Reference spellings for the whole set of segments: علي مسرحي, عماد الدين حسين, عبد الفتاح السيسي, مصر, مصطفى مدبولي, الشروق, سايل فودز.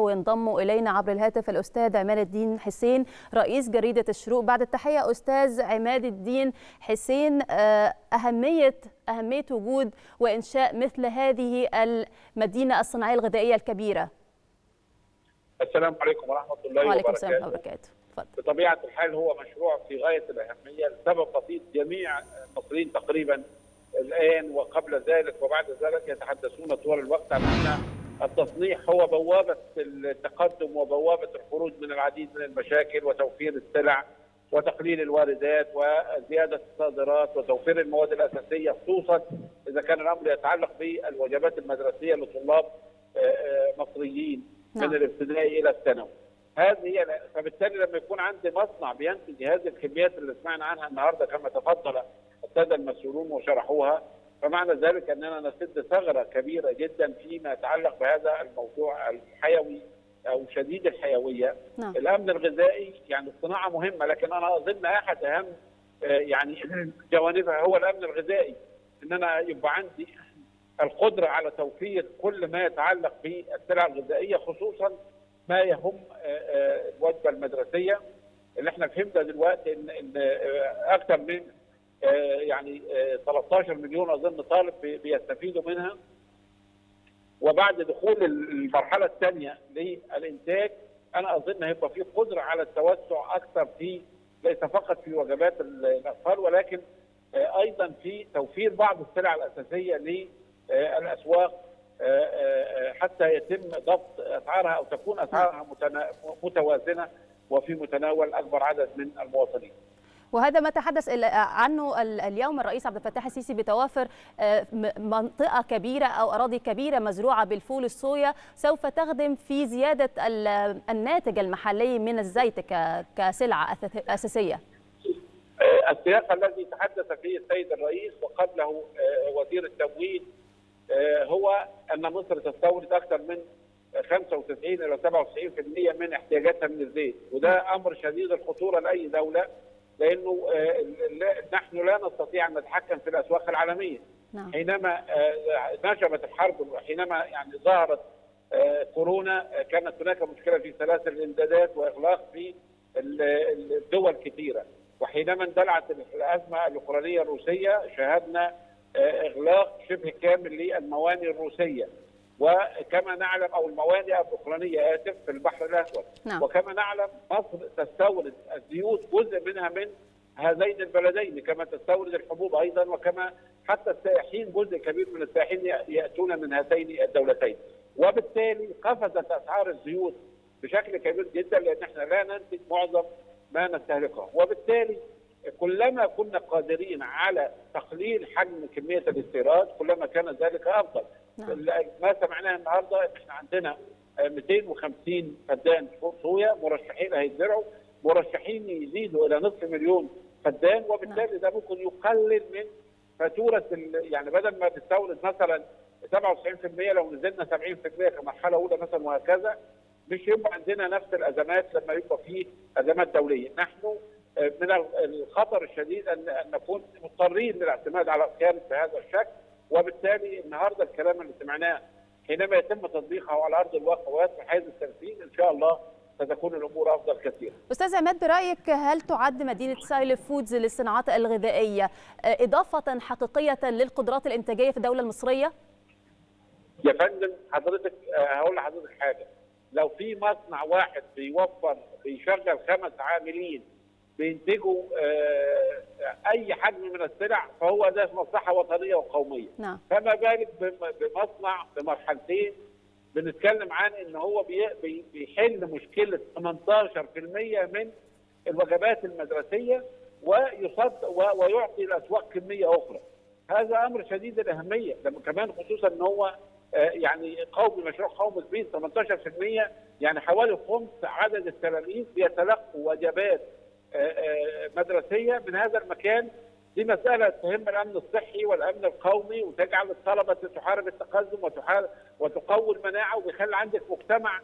وينضم إلينا عبر الهاتف الأستاذ عماد الدين حسين رئيس جريدة الشروق. بعد التحية أستاذ عماد الدين حسين، أهمية وجود وإنشاء مثل هذه المدينة الصناعية الغذائية الكبيرة. السلام عليكم ورحمة الله وبركاته. وعليكم السلام وبركاته. بطبيعة الحال هو مشروع في غاية الأهمية لسبب بسيط، جميع المصريين تقريبا الآن وقبل ذلك وبعد ذلك يتحدثون طوال الوقت عن أن التصنيع هو بوابة التقدم وبوابة الخروج من العديد من المشاكل وتوفير السلع وتقليل الواردات وزيادة الصادرات وتوفير المواد الأساسية، خصوصا إذا كان الأمر يتعلق بالوجبات المدرسية لطلاب مصريين من الابتدائي إلى الثانوي. هذه فبالتالي لما يكون عندي مصنع بينتج هذه الكميات اللي سمعنا عنها النهارده كما تفضل السادة المسؤولون وشرحوها، فمعنى ذلك أننا نسد ثغرة كبيرة جدا فيما يتعلق بهذا الموضوع الحيوي أو شديد الحيوية. الأمن الغذائي يعني الصناعة مهمة، لكن أنا أظن أحد أهم يعني جوانبها هو الأمن الغذائي، إن أنا يبقى عندي القدرة على توفير كل ما يتعلق بالسلع الغذائية، خصوصا ما يهم الوجبة المدرسية اللي احنا فهمنا دلوقتي إن أكثر من يعني 13 مليون اظن طالب بيستفيدوا منها. وبعد دخول المرحله الثانيه للانتاج انا اظن هيبقى في قدره على التوسع اكثر في ليس فقط في وجبات الاطفال ولكن ايضا في توفير بعض السلع الاساسيه للاسواق حتى يتم ضبط اسعارها او تكون اسعارها متوازنه وفي متناول اكبر عدد من المواطنين. وهذا ما تحدث عنه اليوم الرئيس عبد الفتاح السيسي بتوافر منطقة كبيرة أو أراضي كبيرة مزروعة بالفول الصويا سوف تخدم في زيادة الناتج المحلي من الزيت كسلعة أساسية. السياق الذي تحدث فيه السيد الرئيس وقبله وزير التموين هو أن مصر تستورد أكثر من 95 إلى 97% من احتياجاتها من الزيت، وده أمر شديد الخطورة لأي دولة، لأنه نحن لا نستطيع أن نتحكم في الأسواق العالمية. حينما نشبت الحرب وحينما يعني ظهرت كورونا كانت هناك مشكلة في سلاسل الإمدادات وإغلاق في الدول كثيرة، وحينما اندلعت الأزمة الأوكرانية الروسية شاهدنا إغلاق شبه كامل للموانئ الروسية وكما نعلم او الموانئ الاوكرانيه في البحر الاسود. وكما نعلم مصر تستورد الزيوت جزء منها من هذين البلدين كما تستورد الحبوب ايضا، وكما حتى السائحين جزء كبير من السائحين ياتون من هاتين الدولتين، وبالتالي قفزت اسعار الزيوت بشكل كبير جدا لان احنا لا ننتج معظم ما نستهلكه، وبالتالي كلما كنا قادرين على تقليل حجم كميه الاستيراد كلما كان ذلك افضل. ما سمعناه النهارده ان احنا عندنا 250 فدان فول صويا مرشحين هيتزرعوا، مرشحين يزيدوا الى نصف مليون فدان، وبالتالي ده ممكن يقلل من فاتوره يعني بدل ما تستورد مثلا 97% لو نزلنا 70% كمرحله اولى مثلا وهكذا، مش يبقى عندنا نفس الازمات لما يبقى فيه ازمات دوليه. نحن من الخطر الشديد ان نكون مضطرين للاعتماد على الخام بهذا الشكل، وبالتالي النهارده الكلام اللي سمعناه حينما يتم تطبيقه على ارض الواقع ويصبح حيز التنفيذ ان شاء الله ستكون الامور افضل كثير. استاذ عماد، برايك هل تعد مدينه سايل فودز للصناعات الغذائيه اضافه حقيقيه للقدرات الانتاجيه في الدوله المصريه؟ يا فندم حضرتك هقول لحضرتك حاجه، لو في مصنع واحد بيشغل 5 عاملين بينتجوا اي حجم من السلع فهو ده مصلحه وطنيه وقوميه. فما بالك بمصنع بمرحلتين بنتكلم عن ان هو بيحل مشكله 18% من الوجبات المدرسيه ويعطي الاسواق كميه اخرى. هذا امر شديد الاهميه لما كمان خصوصا ان هو يعني قومي، مشروع قومي كبير. 18% يعني حوالي خمس عدد التلاميذ بيتلقوا وجبات مدرسيه من هذا المكان. دي مساله تهم الامن الصحي والامن القومي وتجعل الطلبه تحارب التقزم وتقوي المناعه وبيخلي عندك مجتمع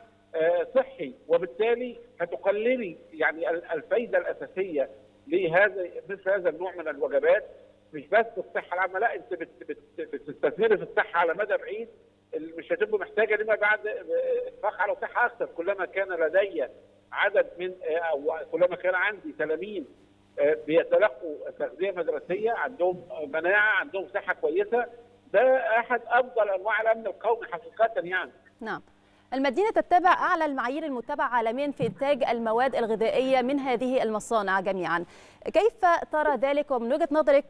صحي، وبالتالي هتقللي يعني الفائده الاساسيه لهذا مثل هذا النوع من الوجبات. مش بس الصحه العامه، لا انت بتستثمري في الصحه على مدى بعيد المشاتب محتاجه لما بعد فقعه وصحه اكثر. كلما كان لدي عدد من او كلما كان عندي تلاميذ بيتلقوا تغذيه مدرسيه، عندهم مناعه، عندهم صحه كويسه، ده احد افضل انواع الامن القومي حقيقه يعني. نعم. المدينه تتبع اعلى المعايير المتبعه عالميا في انتاج المواد الغذائيه من هذه المصانع جميعا. كيف ترى ذلك ومن وجهه نظرك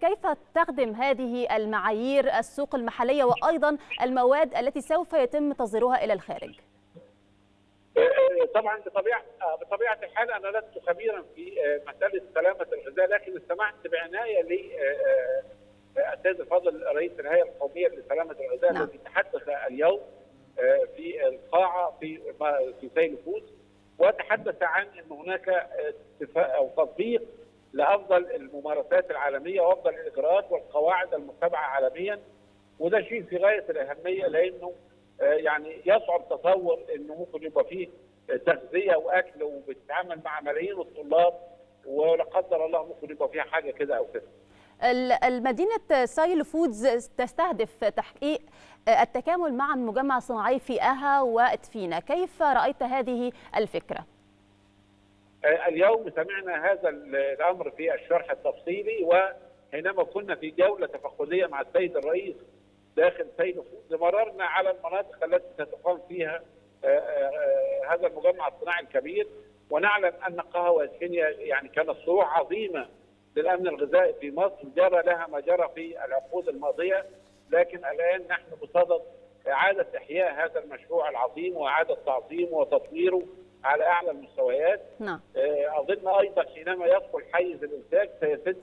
كيف تخدم هذه المعايير السوق المحليه وايضا المواد التي سوف يتم تصديرها الى الخارج؟ طبعا بطبيعه الحال انا لست خبيرا في مساله سلامه الغذاء، لكن استمعت بعنايه للسيد الفاضل رئيس الهيئه القوميه لسلامه الغذاء الذي تحدث اليوم في القاعه في سايل فودز، وتحدث عن ان هناك او تطبيق لافضل الممارسات العالميه وافضل الاجراءات والقواعد المتبعه عالميا، وده شيء في غايه الاهميه لانه يعني يصعب تصور انه ممكن يبقى فيه تغذيه واكل وبتتعامل مع ملايين الطلاب ولا قدر الله ممكن يبقى فيها حاجه كده او كده. المدينه سايل فودز تستهدف تحقيق التكامل مع مجمع صناعي فئاها وادفينه، كيف رايت هذه الفكره؟ اليوم سمعنا هذا الامر في الشرح التفصيلي، وحينما كنا في جوله تفقديه مع السيد الرئيس داخل سايل فودز مررنا على المناطق التي ستقام فيها هذا المجمع الصناعي الكبير، ونعلم ان قهوه كينيا يعني كانت صروع عظيمه للامن الغذائي في مصر، جرى لها ما جرى في العقود الماضيه، لكن الان نحن بصدد اعاده احياء هذا المشروع العظيم واعاده تعظيمه وتطويره على اعلى المستويات. نعم. اظن ايضا حينما يدخل حيز الانتاج سيسد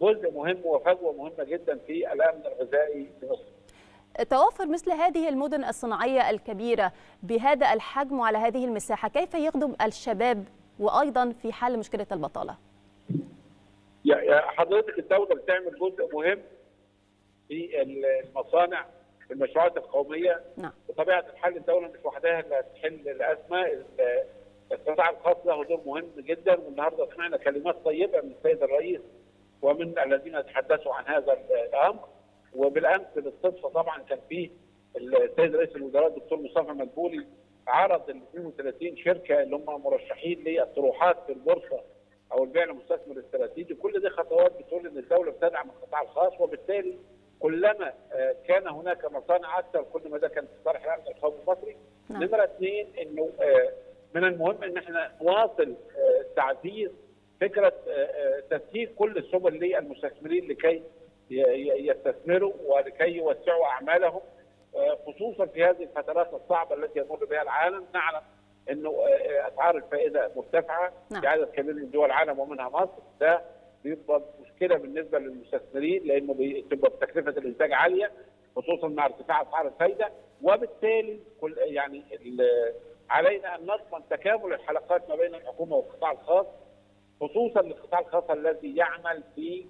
جزء مهم وفجوه مهمه جدا في الامن الغذائي في مصر. توافر مثل هذه المدن الصناعيه الكبيره بهذا الحجم وعلى هذه المساحه كيف يخدم الشباب وايضا في حل مشكله البطاله؟ حضرتك الدوله بتعمل جزء مهم في المصانع في المشروعات القوميه. نعم. بطبيعه الحال الدوله مش وحدها اللي هتحل الازمه، القطاع الخاص له دور مهم جدا، والنهارده سمعنا كلمات طيبه من السيد الرئيس ومن الذين تحدثوا عن هذا الامر، وبالامس بالصدفه طبعا كان فيه السيد رئيس الوزراء الدكتور مصطفى مدبولي عرض ال 32 شركه اللي هم مرشحين للطروحات في البورصه او البيع للمستثمر الاستراتيجي. كل دي خطوات بتقول ان الدوله بتدعم القطاع الخاص، وبالتالي كلما كان هناك مصانع اكثر كل ما ده كان في صالح الامن القومي المصري. نمره اثنين انه من المهم ان احنا نواصل تعزيز فكره تسهيل كل السبل للمستثمرين لكي يستثمروا ولكي يوسعوا اعمالهم، خصوصا في هذه الفترات الصعبه التي يمر بها العالم. نعلم انه اسعار الفائده مرتفعه في عدد كبير من دول العالم ومنها مصر، ده بيبقى مشكله بالنسبه للمستثمرين لانه بتبقى تكلفه الانتاج عاليه خصوصا مع ارتفاع اسعار الفائده، وبالتالي يعني علينا ان نضمن تكامل الحلقات ما بين الحكومه والقطاع الخاص، خصوصا القطاع الخاص الذي يعمل في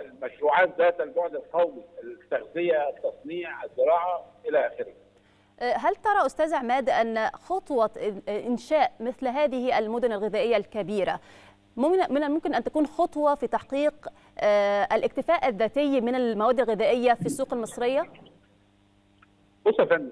المشروعات ذات البعد القومي، التغذيه، التصنيع، الزراعه الى اخره. هل ترى استاذ عماد ان خطوه انشاء مثل هذه المدن الغذائيه الكبيره من الممكن ان تكون خطوه في تحقيق الاكتفاء الذاتي من المواد الغذائيه في السوق المصريه؟ بص يا فندم،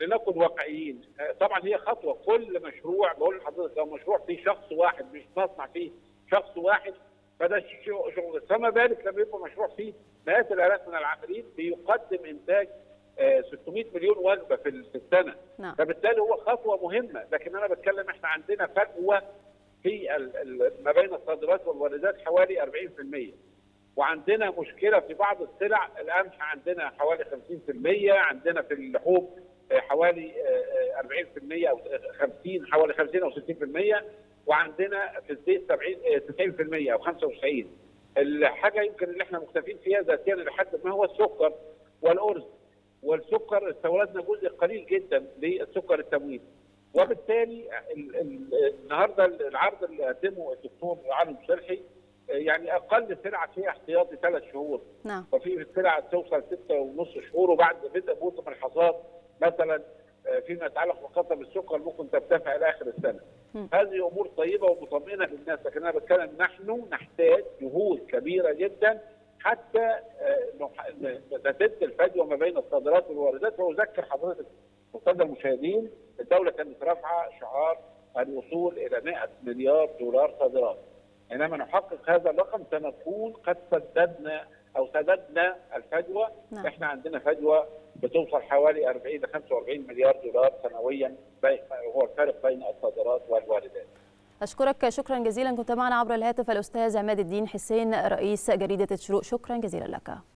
لنكن واقعيين، طبعا هي خطوه. كل مشروع، بقول لحضرتك لو مشروع فيه شخص واحد، مش مصنع فيه شخص واحد، فده شغل، فما بالك لما يبقى مشروع فيه مئات الالاف من العاملين بيقدم انتاج 600 مليون وجبه في السنه. نعم. فبالتالي هو خطوه مهمه، لكن انا بتكلم احنا عندنا فجوه في ما بين الصادرات والواردات حوالي 40%، وعندنا مشكله في بعض السلع، القمح عندنا حوالي 50%، عندنا في اللحوم حوالي 40% او 50، حوالي 50 او 60%، وعندنا في الزيت 70 90% او 95%. الحاجه يمكن اللي احنا مختلفين فيها ذاتيا لحد ما هو السكر والارز. والسكر استوردنا جزء قليل جدا للسكر التموين، وبالتالي النهارده العرض اللي قدمه الدكتور علي مسرحي يعني اقل سلعه فيها احتياطي 3 شهور. نعم. وفي سلعه توصل 6.5 شهور، وبعد بدء موسم الحصاد مثلا فيما يتعلق فقط بالسكر ممكن ترتفع الى اخر السنه. هذه امور طيبه ومطمئنه للناس، لكن انا بتكلم نحن نحتاج جهود كبيره جدا حتى تسد الفجوه ما بين الصادرات والواردات. واذكر حضرتك وساده المشاهدين الدوله كانت رافعه شعار الوصول الى 100 مليار دولار صادرات، انما نحقق هذا الرقم سنكون قد سددنا او سددنا الفجوه. نعم. احنا عندنا فجوه بتوصل حوالي 40 ل 45 مليار دولار سنويا، وهو الفرق بين الصادرات والواردات. اشكرك شكرا جزيلا، كنت معنا عبر الهاتف الاستاذ عماد الدين حسين رئيس جريده الشروق، شكرا جزيلا لك.